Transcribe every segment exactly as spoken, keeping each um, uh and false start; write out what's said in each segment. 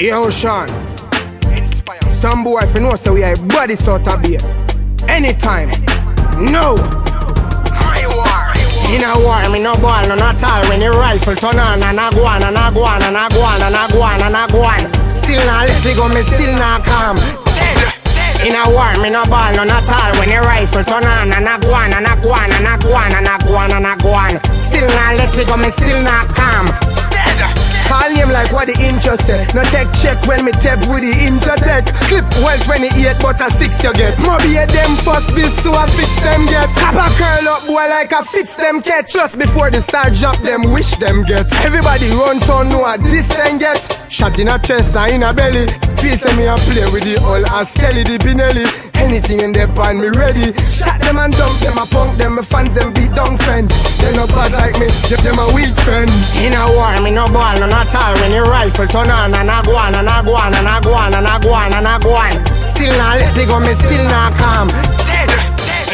Hey, Ocean. Some boy, if you know, so we are body sort of beer. Anytime. No. My war. In a war, I mean, no ball, no not all. When the rifle turn on, and I go on, and I go on, and I go on, and I go on, and I go on. Still not let me go, me still not calm. In a war, me no ball, no not all. When the rifle turn on, and I go on, and I go on, and I go on, and I go on, and I go on. Still not let me go, me still not calm. Call him like what the injured said. No tech check when me tap with the injured tech. Clip well twenty-eight but a six you get. Mobby a them first this so I fix them get. Tap a curl up boy like a fix them catch. Just before the start drop them wish them get. Everybody run town know a this then get. Shot in a chest and in a belly. Face me a play with the all and skelly the Benelli. Anything in the pan me ready. Shot them and dump them, I punk them, my fans them beat down friends. They no bad like me, give them a weak friend. In a war, me no ball, no not all. When the rifle turn on and I go on and I go on and I go on and I go on and I go on. Still not let me go, me still not calm.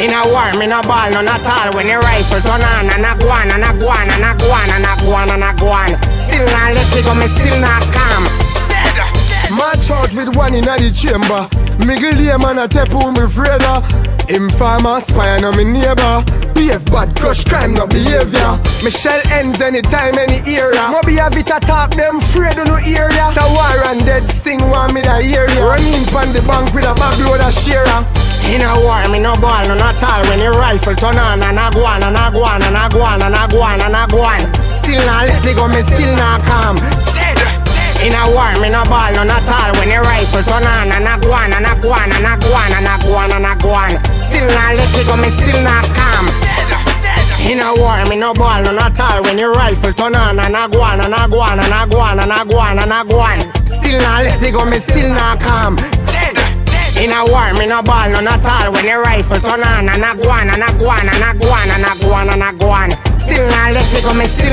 In a war, me no ball, no not all. When the rifle turn on and I go on and I go on and I go on and I go on and I go on. Still not let me go, me still not calm. March out with one in the chamber. Miggle here man a tap who me freda. Informer, spy on me neighbor. B F bad crush crime no behavior. Me shell ends anytime any era. No be a bit attack them afraid of no area. The war and dead sting want me the area. Running from the bank with a bagload of shera. In a war, me no ball, no not all. When the rifle turn on and I go on and I go on and I go on and I go on and I go on. Still not let me go, me still not calm. In a war, me no ball, no not all. When the rifle turn on and I go on and I go on and I go on and I go on and I go on. Still not let me go, me still not calm. In a war, me no ball, no not all. When the rifle turn on and I go on and I go on and I go on and I go on and I go on. Still not let me go, me still not calm. In a war, me no ball, no not all. When the rifle turn on and I go on and I go on and I go on and I go on and I go on. Still not let me go, me still